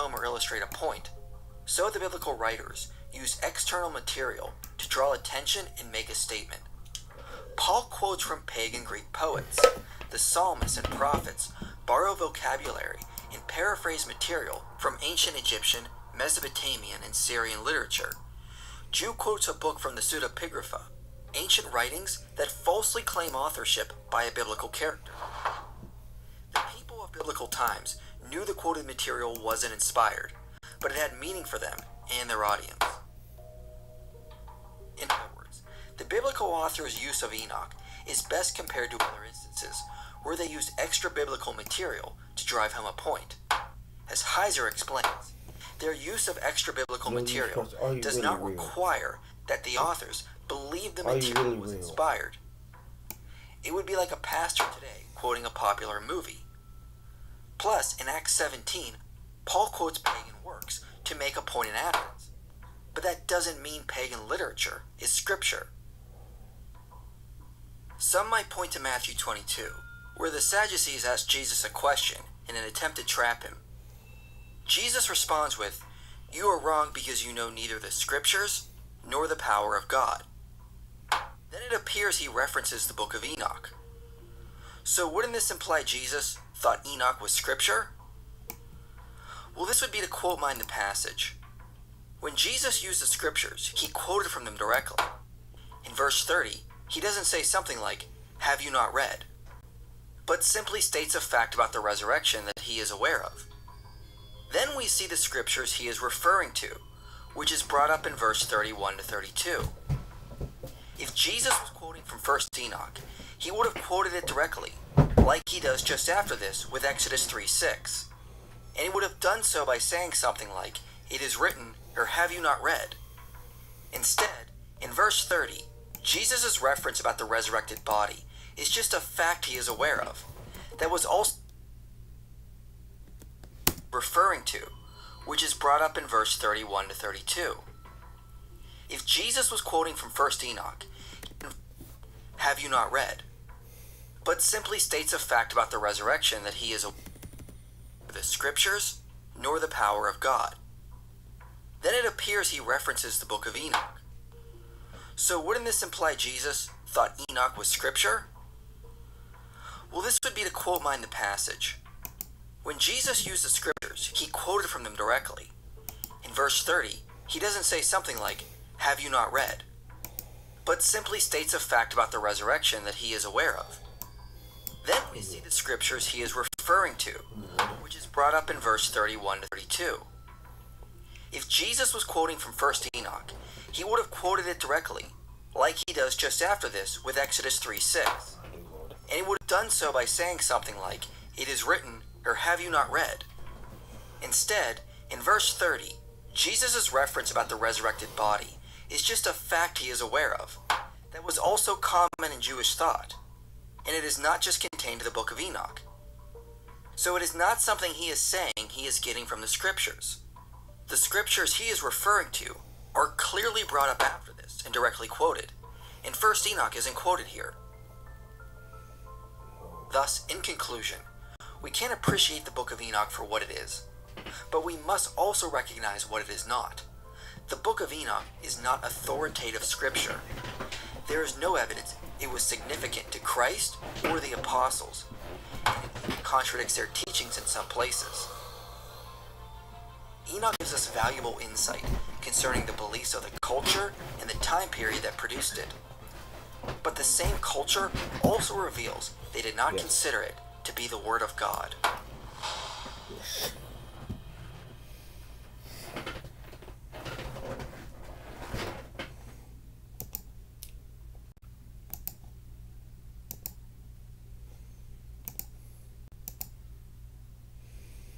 home or illustrate a point. So the biblical writers used external material to draw attention and make a statement. Paul quotes from pagan Greek poets. The psalmists and prophets borrow vocabulary and paraphrase material from ancient Egyptian, Mesopotamian, and Syrian literature. Jude quotes a book from the pseudepigrapha, ancient writings that falsely claim authorship by a biblical character. The people of biblical times knew the quoted material wasn't inspired, but it had meaning for them and their audience. In other words, the biblical author's use of Enoch is best compared to other instances where they used extra-biblical material to drive home a point. As Heiser explains, their use of extra-biblical material does not require that the authors believe the material was inspired. It would be like a pastor today quoting a popular movie. Plus, in Acts 17, Paul quotes pagan works to make a point in Athens. But that doesn't mean pagan literature is scripture. Some might point to Matthew 22, where the Sadducees ask Jesus a question in an attempt to trap him. Jesus responds with, "You are wrong because you know neither the scriptures nor the power of God." Then it appears he references the Book of Enoch. So wouldn't this imply Jesus thought Enoch was scripture? Well, this would be to quote mine the passage. When Jesus used the scriptures, he quoted from them directly. In verse 30, he doesn't say something like, "Have you not read?" but simply states a fact about the resurrection that he is aware of. Then we see the scriptures he is referring to, which is brought up in verse 31 to 32. If Jesus was quoting from 1st Enoch, he would have quoted it directly, like he does just after this with Exodus 3:6. And he would have done so by saying something like, "It is written," or "Have you not read?" Instead, in verse 30, Jesus' reference about the resurrected body is just a fact he is aware of, that was also referring to, which is brought up in verse 31 to 32. If Jesus was quoting from 1st Enoch, "Have you not read?" but simply states a fact about the resurrection that he is aware of the scriptures nor the power of God. Then it appears he references the Book of Enoch. So wouldn't this imply Jesus thought Enoch was scripture? Well, this would be to quote mine the passage. When Jesus used the scriptures, he quoted from them directly. In verse 30, he doesn't say something like, "Have you not read?" but simply states a fact about the resurrection that he is aware of. Then we see the scriptures he is referring to, which is brought up in verse 31 to 32. If Jesus was quoting from 1st Enoch, he would have quoted it directly, like he does just after this with Exodus 3:6. And he would have done so by saying something like, "It is written," or "Have you not read?" Instead, in verse 30, Jesus' reference about the resurrected body is just a fact he is aware of, that was also common in Jewish thought, and it is not just contained to the Book of Enoch. So it is not something he is saying he is getting from the scriptures. The scriptures he is referring to are clearly brought up after this and directly quoted, and 1st Enoch isn't quoted here. Thus, in conclusion, we can't appreciate the Book of Enoch for what it is, but we must also recognize what it is not. The Book of Enoch is not authoritative scripture. There is no evidence it was significant to Christ or the apostles, and it even contradicts their teachings in some places. Enoch gives us valuable insight concerning the beliefs of the culture and the time period that produced it. But the same culture also reveals they did not consider it to be the Word of God. Yes.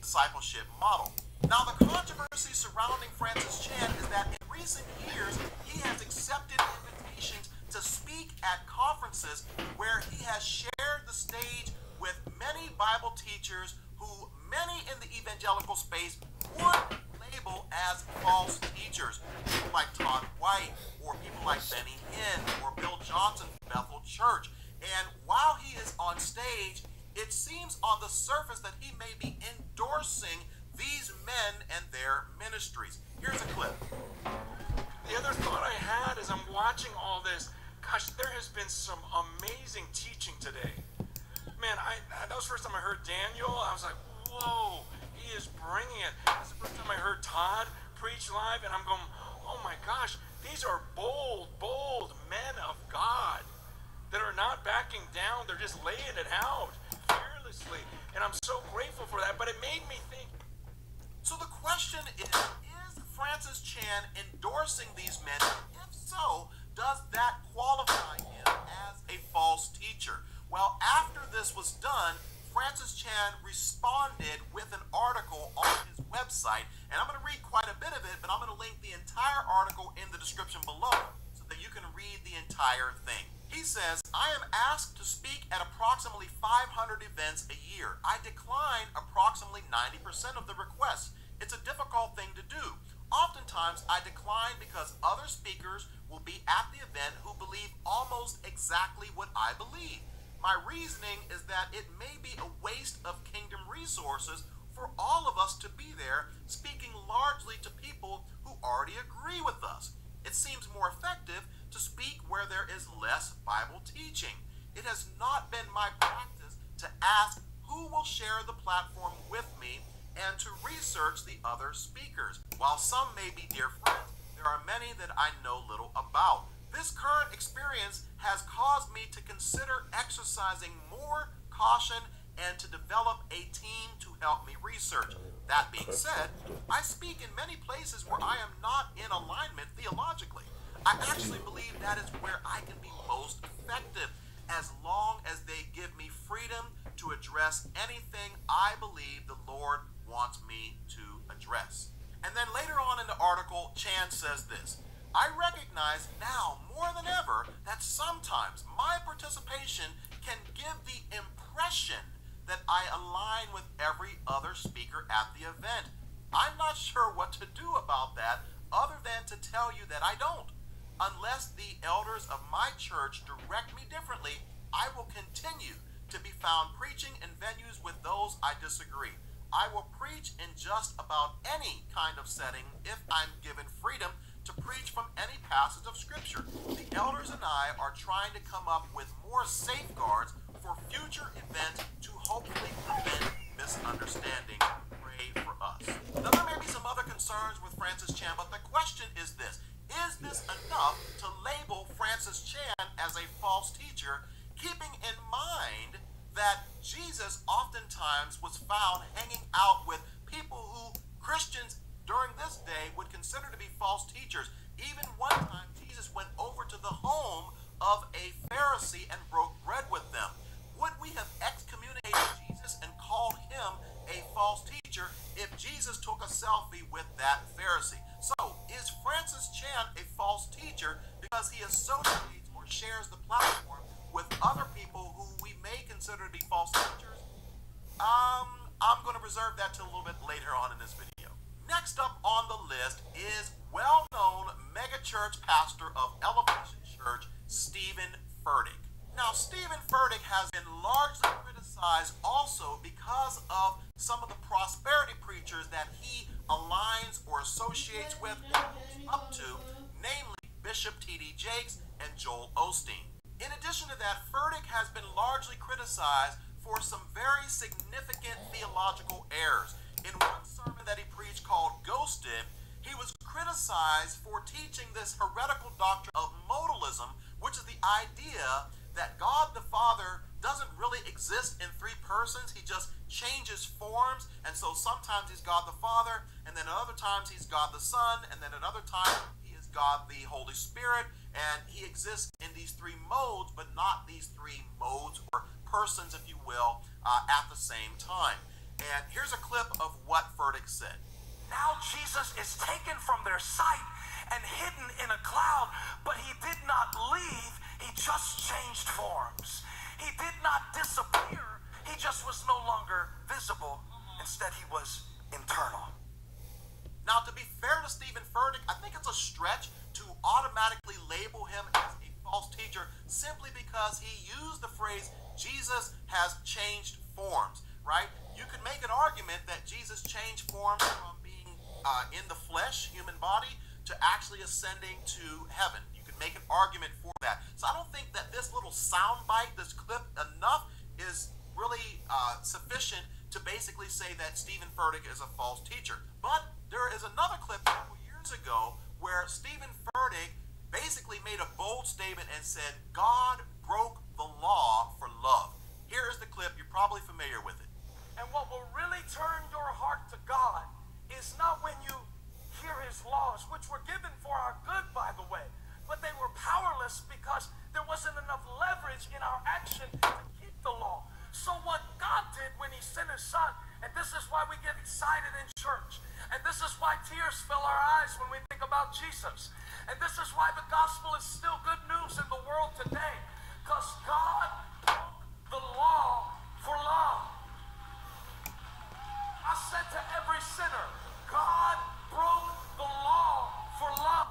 Discipleship model. Now, the controversy surrounding Francis Chan is that in recent years, he has accepted invitations to speak at conferences where he has shared the stage with many Bible teachers who many in the evangelical space would label as false teachers, people like Todd White or people like Benny Hinn or Bill Johnson from Bethel Church. And while he is on stage, it seems on the surface that he may be endorsing these men and ministries. Here's a clip. The other thought I had as I'm watching all this, gosh, there has been some amazing teaching today. Man, that was the first time I heard Daniel. I was like, whoa, he is bringing it. That's the first time I heard Todd preach live, and I'm going, oh my gosh, these are bold, bold men of God that are not backing down. They're just laying it out fearlessly, and I'm so grateful for that, but it made me think. So the question is Francis Chan endorsing these men? If so, does that qualify him as a false teacher? Well, after this was done, Francis Chan responded with an article on his website, and I'm going to read quite a bit of it, but I'm going to link the entire article in the description below so that you can read the entire thing. He says, I am asked to speak at approximately 500 events a year. I decline approximately 90% of the requests. It's a difficult thing to do. Oftentimes, I decline because other speakers will be at the event who believe almost exactly what I believe. My reasoning is that it may be a waste of kingdom resources for all of us to be there, speaking largely to people who already agree with us. It seems more effective to speak where there is less Bible teaching. It has not been my practice to ask who will share the platform with me and to research the other speakers. While some may be dear friends, there are many that I know little about. This current experience has caused me to consider exercising more caution and to develop a team to help me research. That being said, I speak in many places where I am not in alignment theologically. I actually believe that is where I can be most effective, as long as they give me freedom to address anything I believe the Lord wants me to address. And then later on in the article, Chan says this. I recognize now more than ever that sometimes my participation can give the impression that I align with every other speaker at the event. I'm not sure what to do about that other than to tell you that I don't. Unless the elders of my church direct me differently, I will continue to be found preaching in venues with those I disagree. I will preach in just about any kind of setting if I'm given freedom to preach from any passage of Scripture. The elders and I are trying to come up with more safeguards for future events to hopefully prevent misunderstanding. Pray for us. Now, there may be some other concerns with Francis Chan, but the question is this. Is this enough to label Francis Chan as a false teacher, keeping in mind that Jesus oftentimes was found hanging out with people who Christians during this day would consider to be false teachers? Even one time, Jesus went over to the home of a Pharisee and broke bread with them. Would we have excommunicated Jesus and called him a false teacher if Jesus took a selfie with that Pharisee? So, is Francis Chan a false teacher because he associates or shares the platform with other people who we may consider to be false teachers? I'm going to reserve that till a little bit later on in this video. Next up on the list is well-known megachurch pastor of Elevation Church, Stephen Furtick. Now, Stephen Furtick has been largely criticized also because of some of the prosperity preachers that he aligns or associates with and looks up to, namely Bishop T.D. Jakes and Joel Osteen. In addition to that, Furtick has been largely criticized for some very significant theological errors. In one sermon that he preached called Ghosted, he was criticized for teaching this heretical doctrine of modalism, which is the idea that God the Father doesn't really exist in three persons. He just changes forms, and so sometimes he's God the Father, and then other times he's God the Son, and then another time he is God the Holy Spirit, and he exists in these three modes, but not these three modes or persons, if you will, at the same time. And here's a clip of what Furtick said. Now Jesus is taken from their sight and hidden in a cloud, but he did not leave. He just changed forms. He did not disappear. He just was no longer visible. Instead, he was internal. Now, to be fair to Stephen Furtick, I think it's a stretch to automatically label him as a false teacher simply because he used the phrase, Jesus has changed forms, right? You could make an argument that Jesus changed forms from being in the flesh flesh, human body, to actually ascending to heaven. You can make an argument for that. So I don't think that this little soundbite, this clip, enough is really sufficient to basically say that Stephen Furtick is a false teacher. But there is another clip a couple years ago where Stephen Furtick basically made a bold statement and said, God broke the law for love. Here is the clip. You're probably familiar with it. And what will really turn your heart to God is not when you hear his laws, which were given for our good, by the way, but they were powerless because there wasn't enough leverage in our action to keep the law. So what God did when he sent his son, and this is why we get excited in church, and this is why tears fill our eyes when we think about Jesus, and this is why the gospel is still good news in the world today, because God broke the law for love. I said to every sinner, God broke the law for love.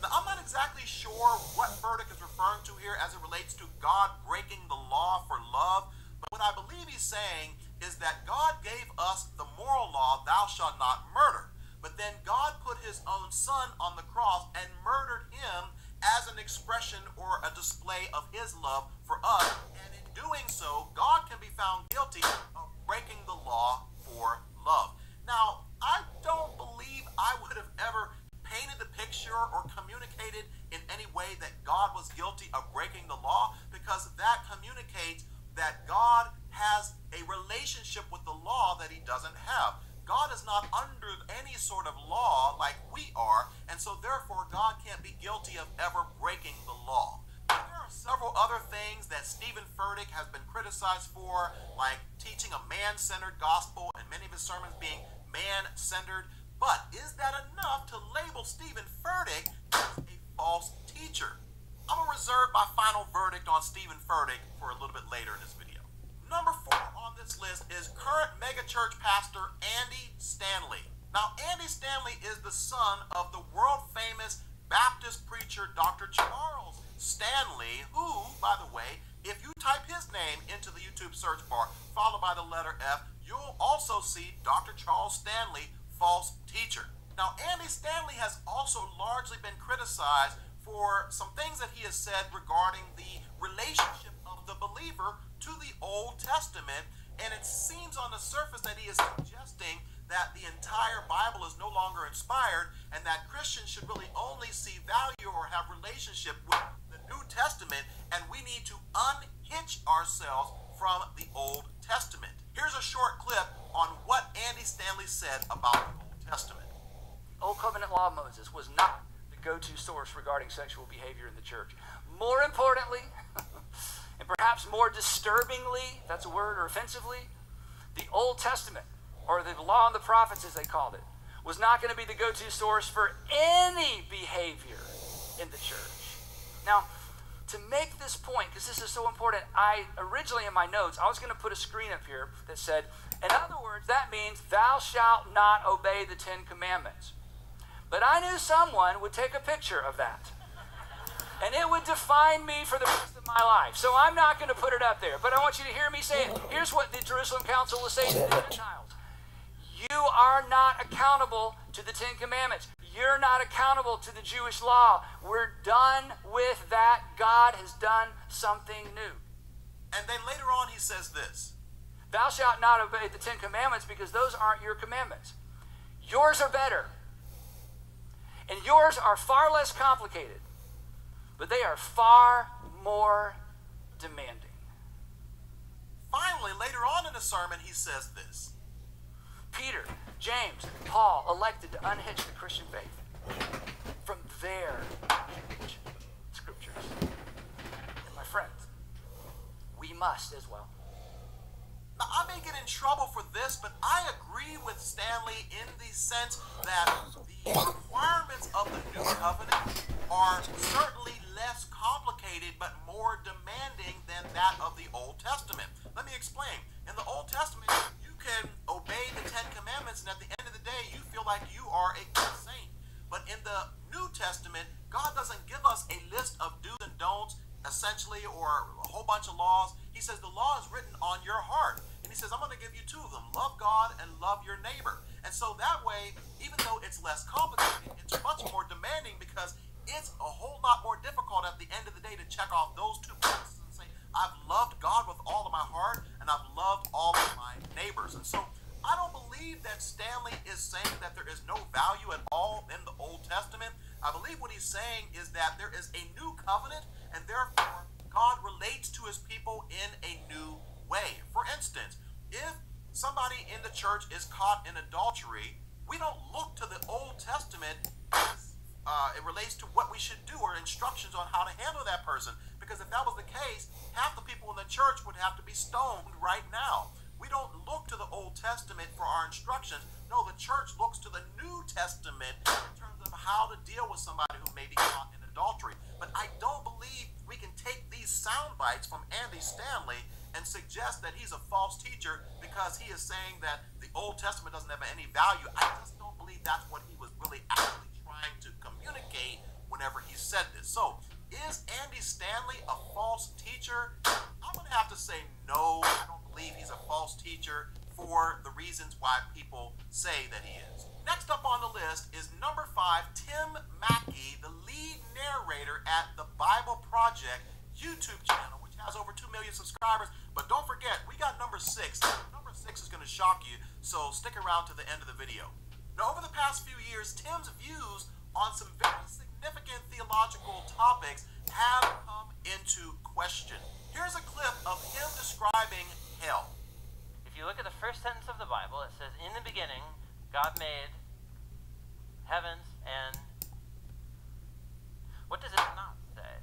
Now, I'm not exactly sure what Furtick is referring to here as it relates to God breaking the law for love, but what I believe he's saying is that God gave us the moral law, thou shalt not murder. But then God put his own son on the cross and murdered him as an expression or a display of his love for us. And in doing so, God can be found guilty of breaking the law for love. Now, I don't believe I would have ever painted the picture or communicated in any way that God was guilty of breaking the law, because that communicates that God has a relationship with the law that he doesn't have. God is not under any sort of law like we are, and so therefore God can't be guilty of ever breaking the law. There are several other things that Stephen Furtick has been criticized for, like teaching a man-centered gospel and many of his sermons being man-centered. But is that enough to label Stephen Furtick as a false teacher? I'm going to reserve my final verdict on Stephen Furtick for a little bit later in this video. Number 4 on this list is current megachurch pastor Andy Stanley. Now, Andy Stanley is the son of the world-famous Baptist preacher Dr. Charles Stanley, who, by the way, if you type his name into the YouTube search bar, followed by the letter F, you'll also see Dr. Charles Stanley, false teacher. Now, Andy Stanley has also largely been criticized for some things that he has said regarding the relationship of the believer to the Old Testament, and it seems on the surface that he is suggesting that the entire Bible is no longer inspired and that Christians should really only see value or have relationship with the New Testament, and we need to unhitch ourselves from the Old Testament. Here's a short clip on what Andy Stanley said about the Old Testament. Old Covenant Law of Moses was not go-to source regarding sexual behavior in the church. More importantly, and perhaps more disturbingly, that's a word, or offensively, the Old Testament, or the Law and the Prophets as they called it, was not going to be the go-to source for any behavior in the church. Now, to make this point, because this is so important, I originally in my notes, I was going to put a screen up here that said, in other words, that means thou shalt not obey the 10 Commandments. But I knew someone would take a picture of that, and it would define me for the rest of my life. So I'm not going to put it up there, but I want you to hear me say it. Here's what the Jerusalem Council was saying to the Gentiles. You are not accountable to the 10 Commandments. You're not accountable to the Jewish law. We're done with that. God has done something new. And then later on he says this. Thou shalt not obey the 10 Commandments because those aren't your commandments. Yours are better. And yours are far less complicated, but they are far more demanding. Finally, later on in the sermon, he says this. Peter, James, and Paul elected to unhitch the Christian faith from their scriptures. And my friends, we must as well. Now, I may get in trouble for this, but I agree with Stanley in the sense that the requirements of the New Covenant are certainly less complicated but more demanding than that of the Old Testament. Let me explain. In the Old Testament, you can obey the 10 Commandments, and at the end of the day, you feel like you are a good saint. But in the New Testament, God doesn't give us a list of do's and don'ts, essentially, or a whole bunch of laws. He says the law is written on your heart. And he says, I'm going to give you two of them. Love God and love your neighbor. And so that way, even though it's less complicated, it's much more demanding, because it's a whole lot more difficult at the end of the day to check off those two boxes and say, I've loved God with all of my heart, and I've loved all of my neighbors. And so I don't believe that Stanley is saying that there is no value at all in the Old Testament. I believe what he's saying is that there is a new covenant, and therefore God relates to his people in a new way. For instance, if somebody in the church is caught in adultery, we don't look to the Old Testament as it relates to what we should do or instructions on how to handle that person. Because if that was the case, half the people in the church would have to be stoned right now. We don't look to the Old Testament for our instructions. No, the church looks to the New Testament in terms of how to deal with somebody who may be caught in adultery. But I don't believe we can take these sound bites from Andy Stanley and suggest that he's a false teacher because he is saying that the Old Testament doesn't have any value. I just don't believe that's what he was really actually trying to communicate whenever he said this. So, is Andy Stanley a false teacher? I'm going to have to say no. I don't believe he's a false teacher for the reasons why people say that he is. Next up on the list is number 5, Tim Mackey, the lead narrator at the Bible Project YouTube channel, which has over 2 million subscribers. But don't forget, we got number 6. Number 6 is going to shock you, so stick around to the end of the video. Now, over the past few years, Tim's views on some very significant theological topics have come into question. Here's a clip of him describing hell. If you look at the first sentence of the Bible, it says, "In the beginning, God made heavens and..." What does it not say?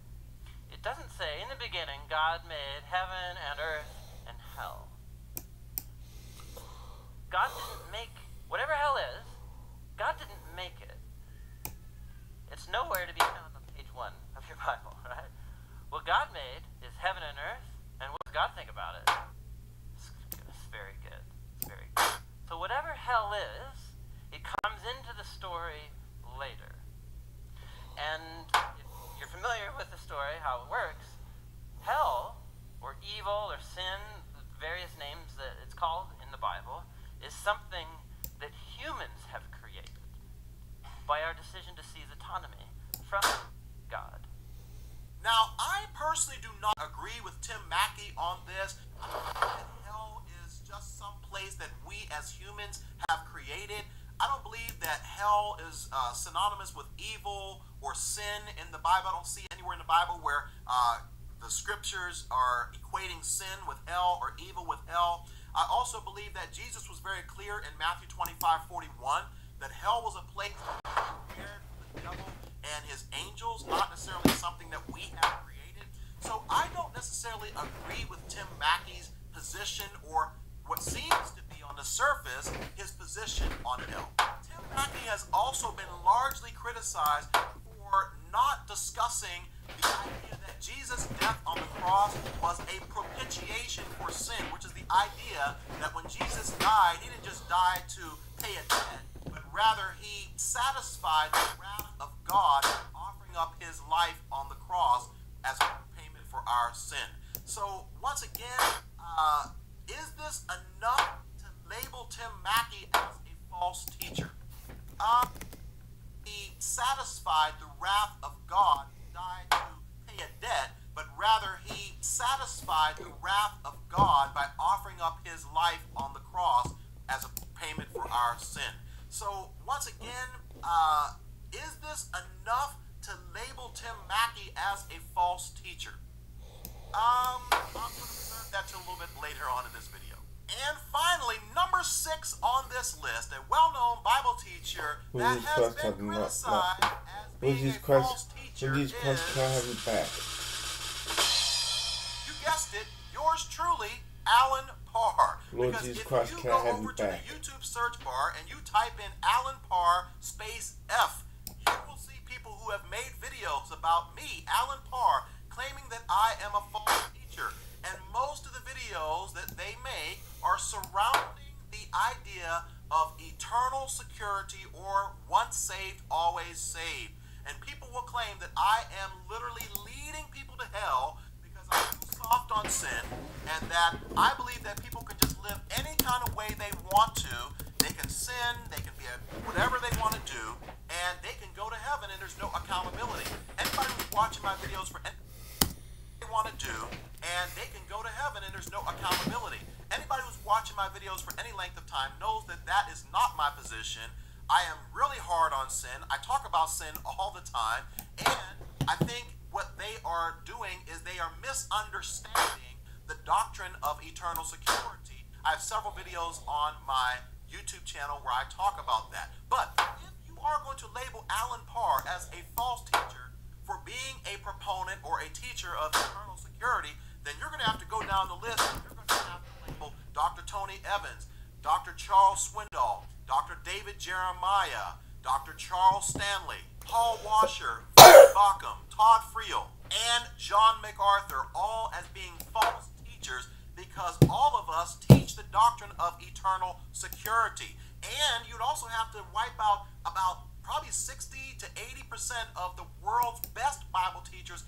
It doesn't say, "In the beginning, God made heaven and earth and hell." God didn't make... whatever hell is, God didn't make it. It's nowhere to be found on page 1 of your Bible, right? What God made is heaven and earth, and what does God think about it? It's very good. It's very good. So whatever hell is, it comes into the story later. And if you're familiar with the story, how it works, hell, or evil, or sin, various names that it's called in the Bible, is something that humans have created by our decision to seize autonomy from God. Now, I personally do not agree with Tim Mackey on this. I don't think that hell is just some place that we as humans have created. I don't believe that hell is synonymous with evil or sin in the Bible. I don't see anywhere in the Bible where the scriptures are equating sin with hell or evil with hell. I also believe that Jesus was very clear in Matthew 25:41 that hell was a place prepared for the devil and his angels, not necessarily something that we have created. So I don't necessarily agree with Tim Mackey's position, or what seems to be on the surface his position on hell. Tim Mackey has also been largely criticized for not discussing the idea that Jesus' death on the cross was a propitiation for sin, which is the idea that when Jesus died, he didn't just die to pay a debt, but rather he satisfied the wrath of God by offering up his life on the cross as payment for our sin. So once again, is this enough to label Tim Mackey as a false teacher? He satisfied the wrath of God, died to pay a debt, but rather he satisfied the wrath of God by offering up his life on the cross as a payment for our sin. So once again, is this enough to label Tim Mackey as a false teacher? I'm going to reserve that to a little bit later on in this video. And finally, number 6 on this list, a well-known Bible teacher that has been criticized as being a false teacher is... You guessed it, yours truly, Alan Parr. Because if you go over to the YouTube search bar and you type in Alan Parr space F, you will see people who have made videos about me, Alan Parr, claiming that I am a false teacher. And most of the videos that they make are surrounding the idea of eternal security, or once saved, always saved. And people will claim that I am literally leading people to hell because I'm too soft on sin, and that I believe that people could just live live any kind of way they want to. They can sin, they can be whatever they want to do, and they can go to heaven, and there's no accountability. Anybody who's watching my videos for anything they want to do, and they can go to heaven, and there's no accountability. Anybody who's watching my videos for any length of time knows that that is not my position. I am really hard on sin. I talk about sin all the time, and I think what they are doing is they are misunderstanding the doctrine of eternal security. I have several videos on my YouTube channel where I talk about that. But if you are going to label Alan Parr as a false teacher for being a proponent or a teacher of eternal security, then you're going to have to go down the list and you're going to have to label Dr. Tony Evans, Dr. Charles Swindoll, Dr. David Jeremiah, Dr. Charles Stanley, Paul Washer, Todd Friel, and John MacArthur, all as being false teachers, because all of us teach the doctrine of eternal security. And you'd also have to wipe out about probably 60 to 80% of the world's best Bible teachers.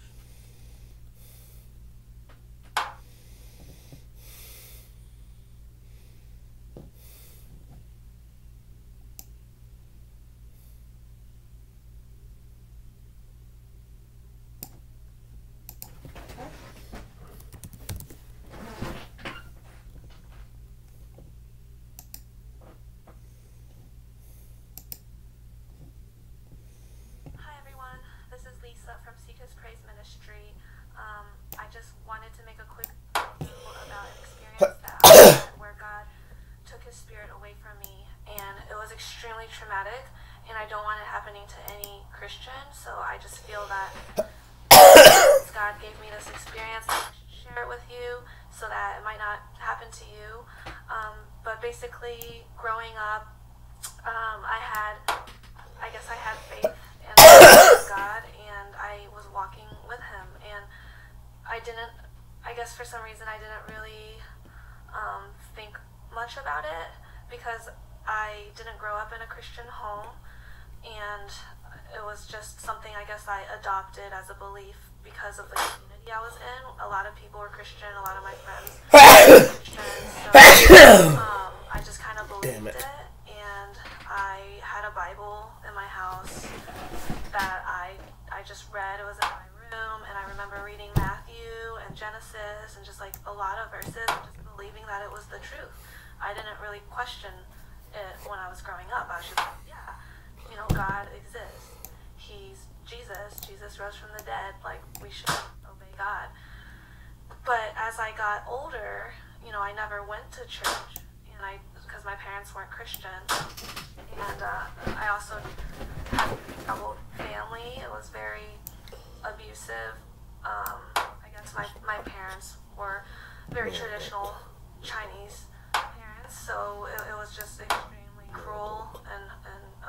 Traumatic, and I don't want it happening to any Christian, so I just feel that since God gave me this experience, I should share it with you so that it might not happen to you. But basically, growing up, I guess I had faith in God, and I was walking with Him, and I guess for some reason I didn't really think much about it, because I didn't grow up in a Christian home, and it was just something I guess I adopted as a belief because of the community I was in. A lot of people were Christian, a lot of my friends were Christian, so I just kind of believed it, and I had a Bible in my house that I just read. It was in my room, and I remember reading Matthew and Genesis and just like a lot of verses, just believing that it was the truth. I didn't really question it when I was growing up. I was just like, yeah, you know, God exists. He's Jesus. Jesus rose from the dead. Like, we should obey God. But as I got older, you know, I never went to church, and because my parents weren't Christian, and I also had a troubled family. It was very abusive. I guess my parents were very traditional Chinese. So it was just extremely cruel and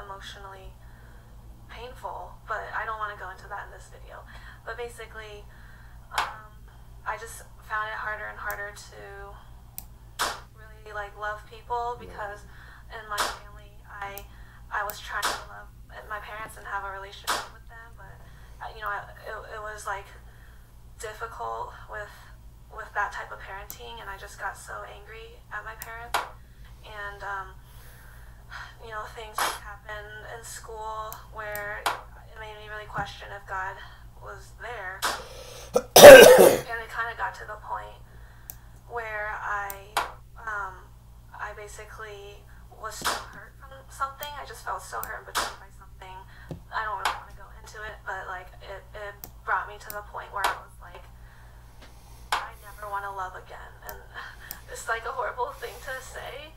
emotionally painful, but I don't want to go into that in this video. But basically, I just found it harder and harder to really like love people, because in my family, I was trying to love my parents and have a relationship with them, but you know, it was like difficult with that type of parenting, and I just got so angry at my parents, and you know, things happened in school where it made me really question if God was there. And it kind of got to the point where I basically was so hurt from something. I just felt so hurt and betrayed by something. I don't really want to go into it, but like it brought me to the point where I was like, want to love again. And it's like a horrible thing to say,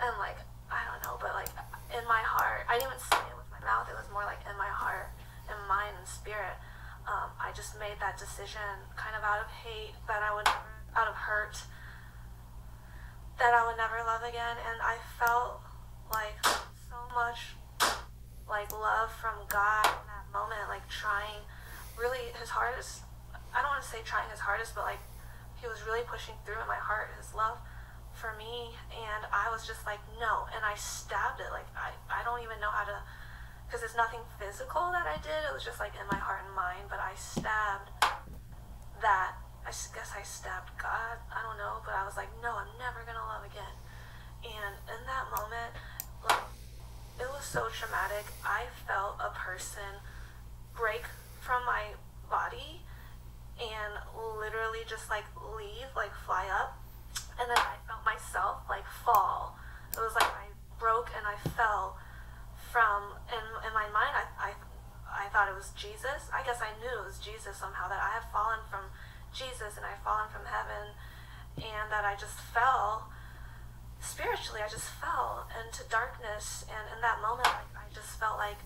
and like, I don't know, but like in my heart, I didn't even say it with my mouth, it was more like in my heart, in mind and spirit. I just made that decision kind of out of hate, that I would never, out of hurt, that I would never love again. And I felt like so much like love from God in that moment, like trying really his hardest. I don't want to say trying his hardest, but like he was really pushing through in my heart, his love for me, and I was just like, no, and I stabbed it. Like, I don't even know how to, because it's nothing physical that I did, it was just like in my heart and mind, but I stabbed that I guess I stabbed God, I don't know, but I was like, no, I'm never going to love again. And in that moment, like, it was so traumatic. I felt a person break from my body and literally just like leave, like fly up. And then I felt myself like fall. It was like I broke and I fell from, in my mind, I thought it was Jesus. I guess I knew it was Jesus somehow, that I had fallen from Jesus and I had fallen from heaven, and that I just fell spiritually. I just fell into darkness, and in that moment, like, I just felt like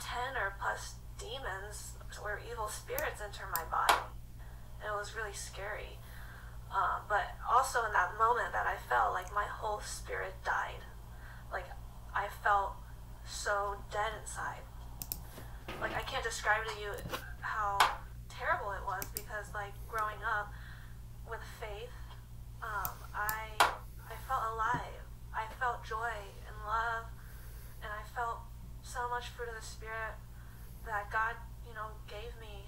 10 or plus demons or evil spirits enter my body, and it was really scary. But also in that moment that I fell, like, my whole spirit died. Like, I felt so dead inside. Like, I can't describe to you how terrible it was, because, like, growing up with faith, I felt alive. I felt joy and love, and I felt so much fruit of the Spirit that God, you know, gave me.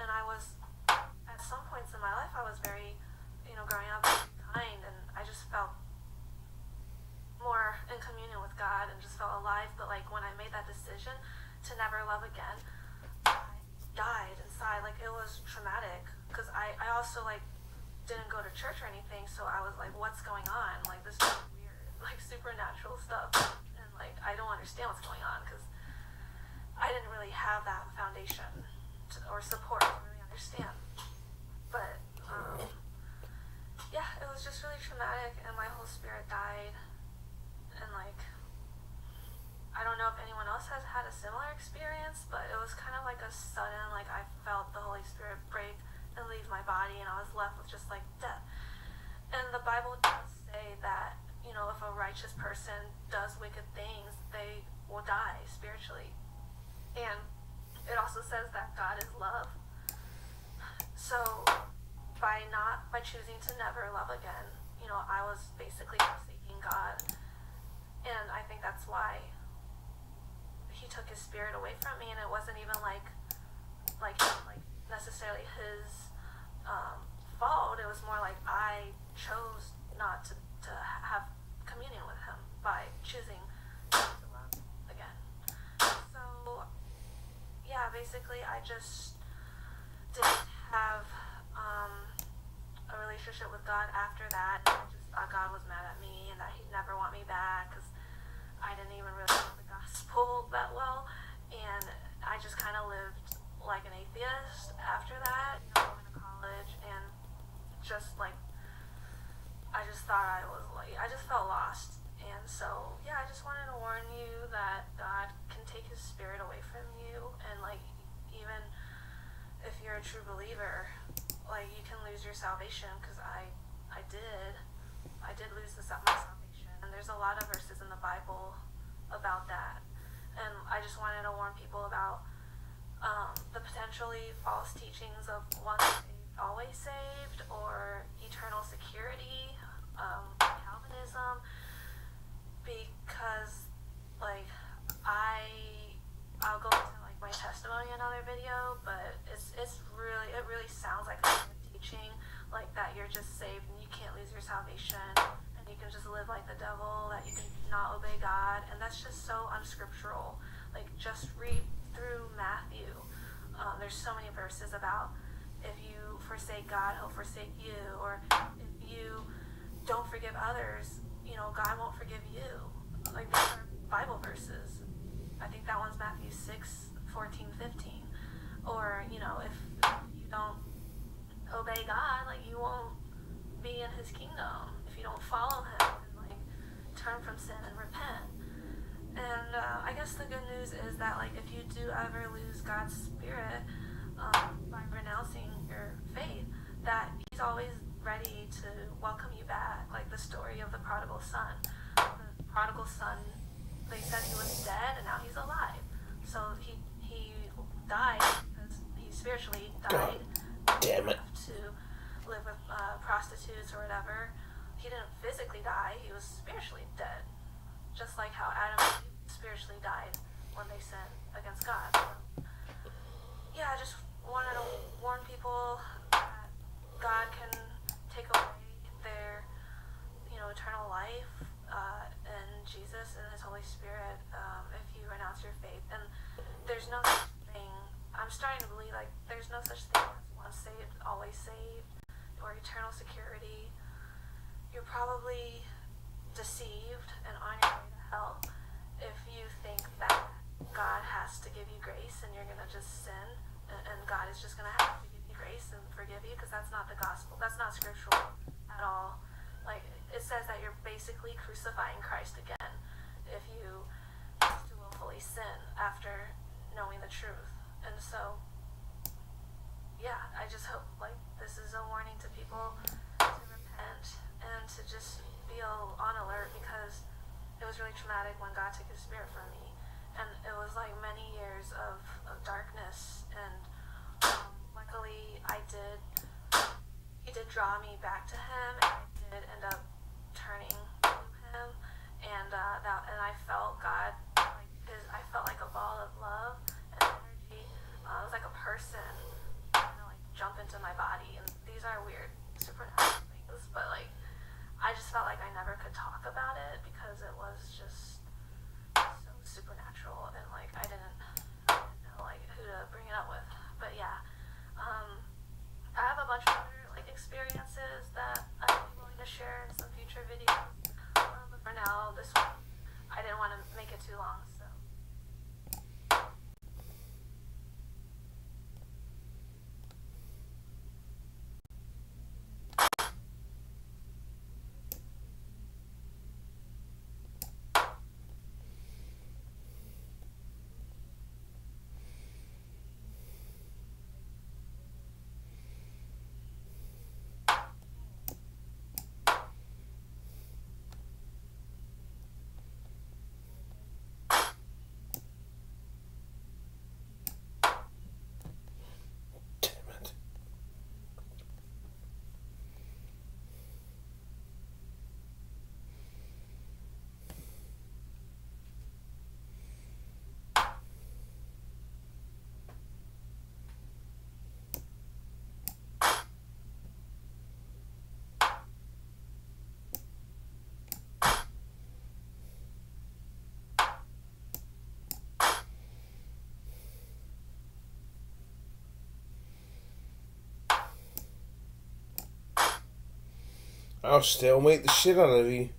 And I was, at some points in my life, I was very, you know, growing up, kind, and I just felt more in communion with God and just felt alive. But, like, when I made that decision to never love again, I died inside. Like, it was traumatic, because I also, like, didn't go to church or anything, so I was like, what's going on? Like, this is weird, like, supernatural stuff, and, like, I don't understand what's going on, because I didn't really have that foundation or support to really understand. But yeah, it was just really traumatic, and my whole spirit died. And, like, I don't know if anyone else has had a similar experience, but it was kind of like a sudden, like, I felt the Holy Spirit break and leave my body, and I was left with just, like, death. And the Bible does say that, you know, if a righteous person does wicked things, they will die spiritually. And it also says that God is love. So by choosing to never love again, you know, I was basically forsaking God. And I think that's why He took His Spirit away from me, and it wasn't even like necessarily His fault. It was more like I chose not to have communion with Him by choosing not to love again. So yeah, basically I just didn't have a relationship with God after that. I just thought God was mad at me and that He'd never want me back, because I didn't even really know the gospel that well, and I just kind of lived like an atheist after that, you know, going to college, and just like, I just thought I was like, I just felt lost. And so yeah, I just wanted to warn you that God can take His Spirit away from you, and like, even if you're a true believer, like, you can lose your salvation, because I did lose my salvation. And there's a lot of verses in the Bible about that. And I just wanted to warn people about the potentially false teachings of once saved, always saved, or eternal security, Calvinism, because, like, I'll go into, like, my testimony in another video, but it really sounds like a teaching, like, that you're just saved and you can't lose your salvation. You can just live like the devil, that you can not obey God, and that's just so unscriptural. Like, just read through Matthew. There's so many verses about if you forsake God, He'll forsake you, or if you don't forgive others, you know, God won't forgive you. Like, these are Bible verses. I think that one's Matthew 6:14-15. Or, you know, if you don't obey God, like, you won't be in His kingdom. You don't follow Him and, like, turn from sin and repent. And I guess the good news is that, like, if you do ever lose God's Spirit by renouncing your faith, that He's always ready to welcome you back. Like the story of the prodigal son. The prodigal son, they said he was dead and now he's alive. So he died because he spiritually died. God damn it. To live with prostitutes or whatever. He didn't physically die, he was spiritually dead. Just like how Adam and Eve spiritually died when they sinned against God. So, yeah, I just wanted to warn people that there's no such thing. I'm starting to believe, like, there's no such thing as once saved, always saved, or eternal security. You're probably deceived and on your way to hell if you think that God has to give you grace and you're going to just sin, and God is just going to have to give you grace and forgive you, because that's not the gospel. That's not scriptural at all. Like, it says that you're basically crucifying Christ again if you willfully sin after knowing the truth. And so, yeah, I just hope, like, this is a warning to people to repent and to just feel on alert, because it was really traumatic when God took his spirit from me. And it was like many years of darkness, and luckily he did draw me back to him, and I did end up turning to him, and I felt God, like I felt like a ball of love and energy. It was like a person trying to, like, jump into my body, and these are weird supernatural things, but, like, I just felt like I never could talk about it because it was just so supernatural, and, like, I didn't know, like, who to bring it up with. But yeah, I have a bunch of other, like, experiences that I'd be willing to share in some future videos, but for now, this one, I didn't want to make it too long, so. I'll stalemate the shit out of you.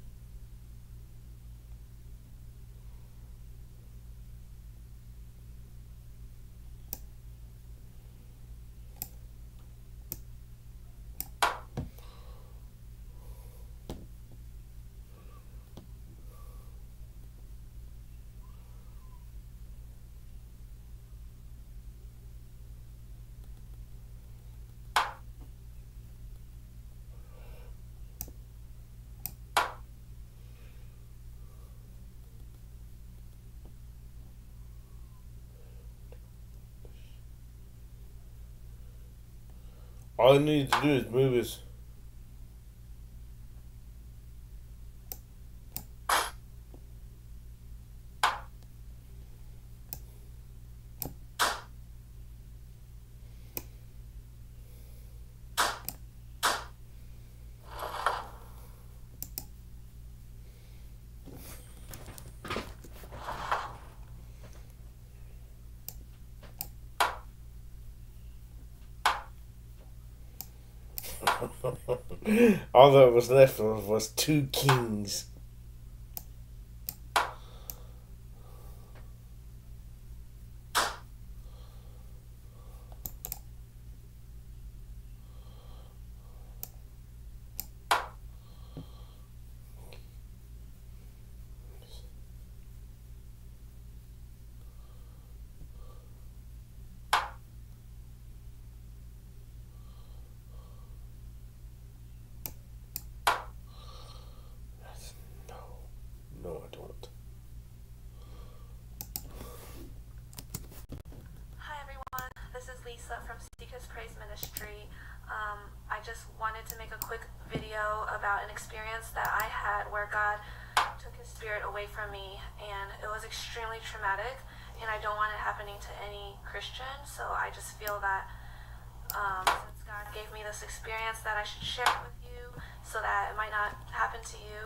All I need to do is move his. All that was left of was two kings. From Seekers Praise Ministry. I just wanted to make a quick video about an experience that I had where God took his spirit away from me, and it was extremely traumatic, and I don't want it happening to any Christian, so I just feel that since God gave me this experience that I should share it with you so that it might not happen to you.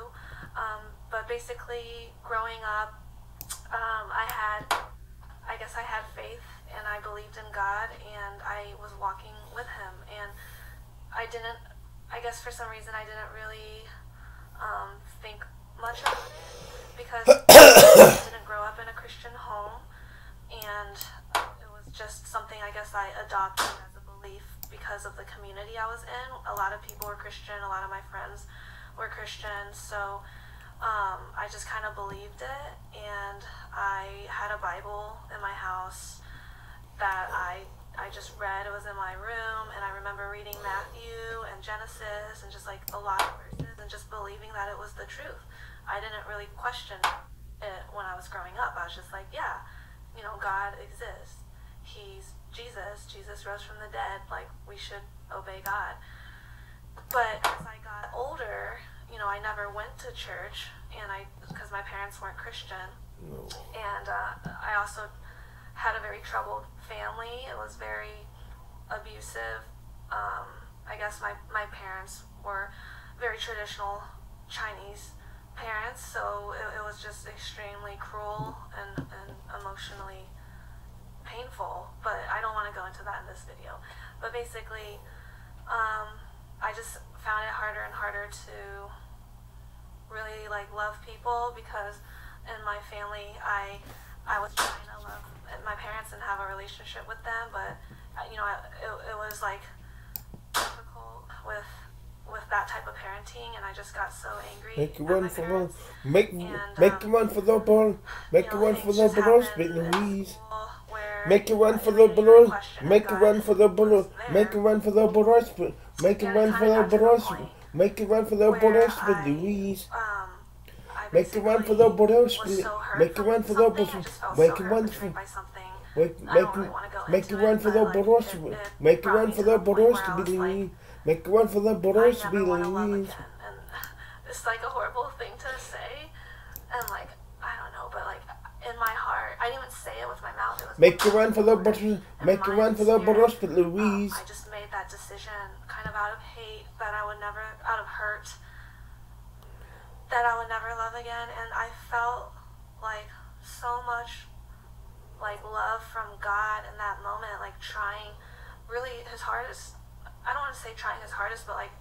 But basically, growing up, I guess I had faith believed in God and I was walking with him, and I guess for some reason I didn't really think much about it, because I didn't grow up in a Christian home, and it was just something I guess I adopted as a belief because of the community I was in. A lot of people were Christian, a lot of my friends were Christian, so I just kind of believed it, and I had a Bible in my house that I just read. It was in my room, and I remember reading Matthew and Genesis and just like a lot of verses and just believing that it was the truth. I didn't really question it when I was growing up. I was just like, yeah, you know, God exists. He's Jesus. Jesus rose from the dead. Like, we should obey God. But as I got older, you know, I never went to church, and because my parents weren't Christian, and I also had a very troubled family. It was very abusive. I guess my parents were very traditional Chinese parents, so it was just extremely cruel and emotionally painful, but I don't want to go into that in this video. But basically, I just found it harder and harder to really like love people, because in my family I was trying to love my parents and have a relationship with them, but you know, it was like difficult with that type of parenting, and I just got so angry. Make you run for those, make you run for those balls, make you run for those balls, make you run for the balls, make you run for the balls, make you run for the balls, make you run for the balls, make you run for the balls, Louise. Make you run for the balls, make you run for the balls, make you run for the balls, make you run for the balls, Louise. Make you run for the balls, Louise. It's like a horrible thing to say, and like, I don't know, but like, in my heart, I didn't even say it with my mouth. It was make you run for the butters, make you run for the butters, but Louise. I just made that decision kind of out of hate, that I would never, out of hurt, that I would never love again. And I felt like so much like love from God in that moment, like trying really his hardest. I don't want to say trying his hardest, but like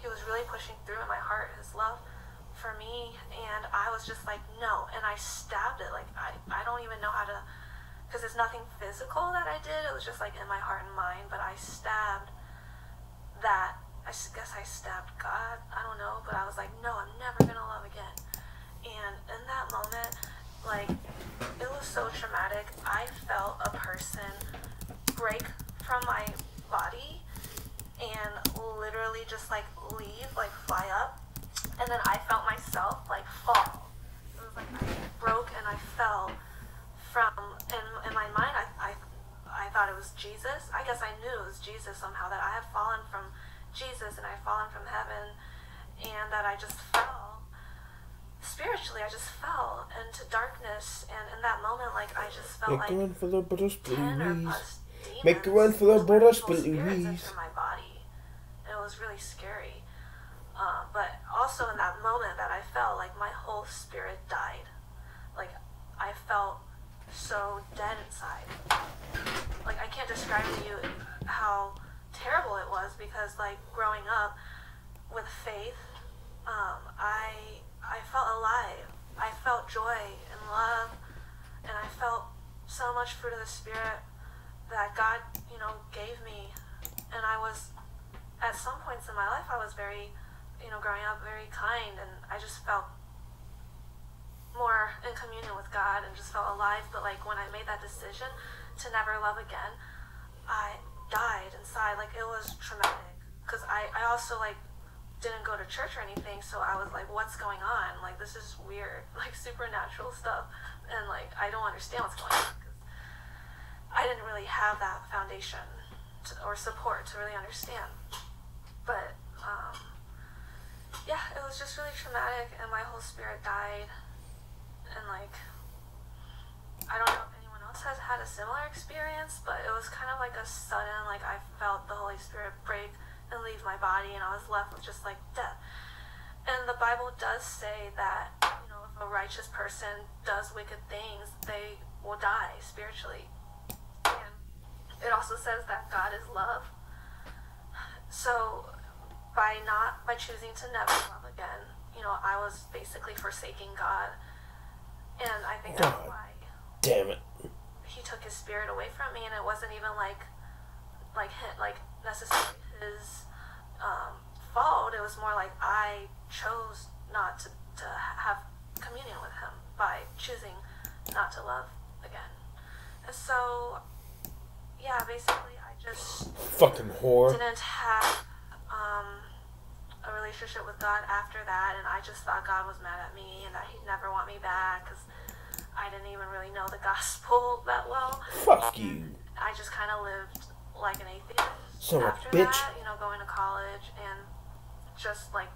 he was really pushing through in my heart his love for me, and I was just like, no, and I stabbed it. Like, I don't even know how to, because it's nothing physical that I did, it was just like in my heart and mind, but I stabbed that. I guess I stabbed God, I don't know, but I was like, no, I'm never gonna love again. And in that moment, like, it was so traumatic. I felt a person break from my body and literally just like leave, like fly up. And then I felt myself like fall. It was like I broke and I fell from, in my mind I thought it was Jesus. I guess I knew it was Jesus somehow, that I had fallen from Jesus and I had fallen from heaven, and that I just fell. Spiritually, I just fell into darkness, and in that moment, like, I just felt like 10 or plus demons. Make the run for the brothers, but into my body. And it was really scary. But also in that moment that I felt like my whole spirit died. Like, I felt so dead inside. Like, I can't describe to you how terrible it was, because like growing up with faith, I felt alive. I felt joy and love, and I felt so much fruit of the Spirit that God, you know, gave me. And I was, at some points in my life, I was very, you know, growing up, very kind, and I just felt more in communion with God and just felt alive. But like when I made that decision to never love again, I died inside. Like, it was traumatic, because I also like didn't go to church or anything, so I was like, what's going on? Like, this is weird, like supernatural stuff, and like I don't understand what's going on, because I didn't really have that foundation or support to really understand. But yeah, it was just really traumatic, and my whole spirit died. And like, I don't know if anyone else has had a similar experience, but it was kind of like a sudden, like, I felt the Holy Spirit break and leave my body, and I was left with just like death. And the Bible does say that, you know, if a righteous person does wicked things, they will die spiritually. And It also says that God is love. So by choosing to never love again, you know, I was basically forsaking God. And I think that's why. Damn it. He took his spirit away from me, and it wasn't even like necessarily his fault. It was more like I chose not to have communion with him by choosing not to love again. And so, yeah, basically I just fucking whore didn't have a relationship with God after that, and I just thought God was mad at me and that he'd never want me back because I didn't even really know the gospel that well. Fuck you. I just kind of lived like an atheist after that, you know, going to college, and just like,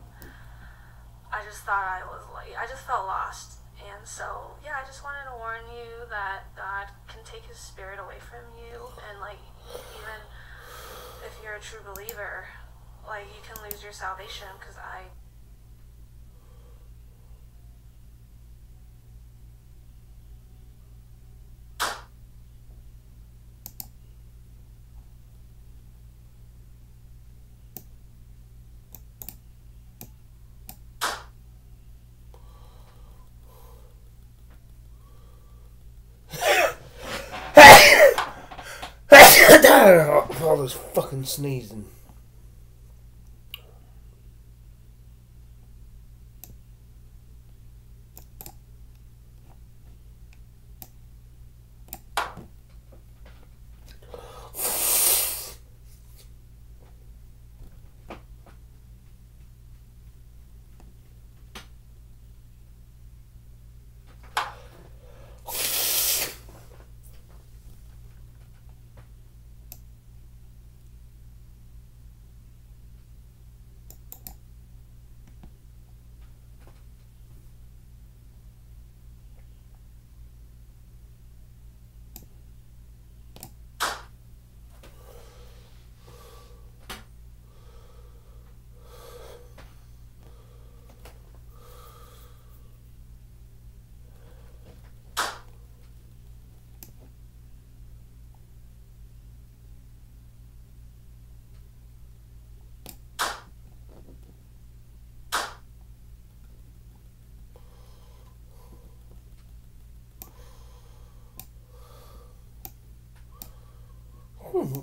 I just thought I was like, I just felt lost. And so, yeah, I just wanted to warn you that God can take his spirit away from you, and like, even if you're a true believer, like, you can lose your salvation, because I... all this fucking sneezing.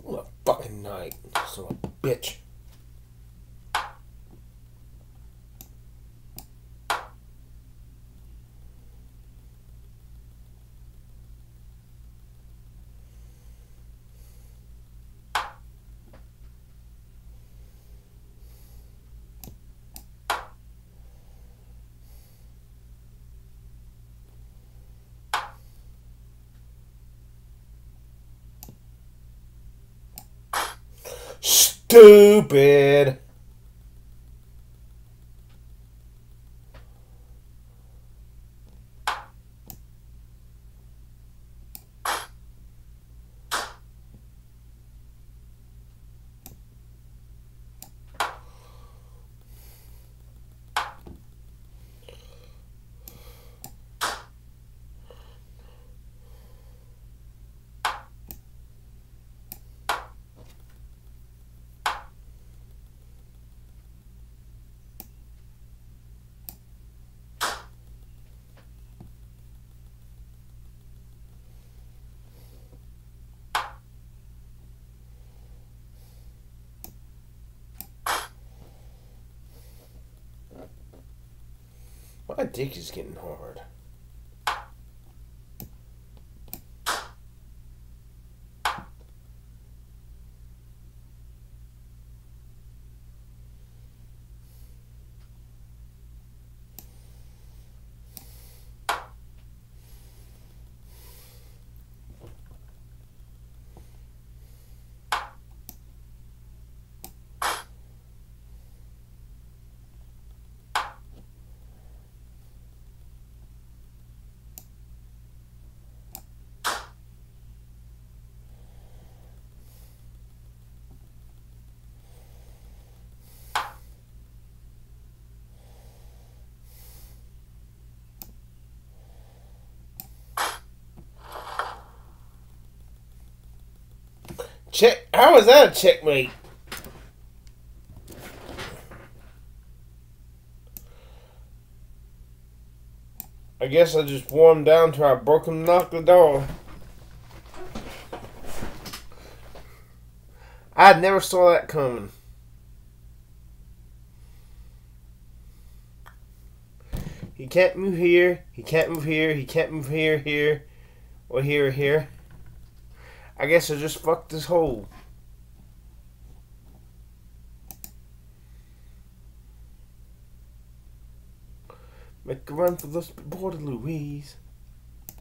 What a fucking night, son of a bitch. Stupid. My dick is getting hard. Check. How is that a checkmate? I guess I just wore him down till I broke him and knocked the door. I never saw that coming. He can't move here. He can't move here. He can't move here, here, or here, or here. I guess I just fucked this hole. Make a run for the border, Louise.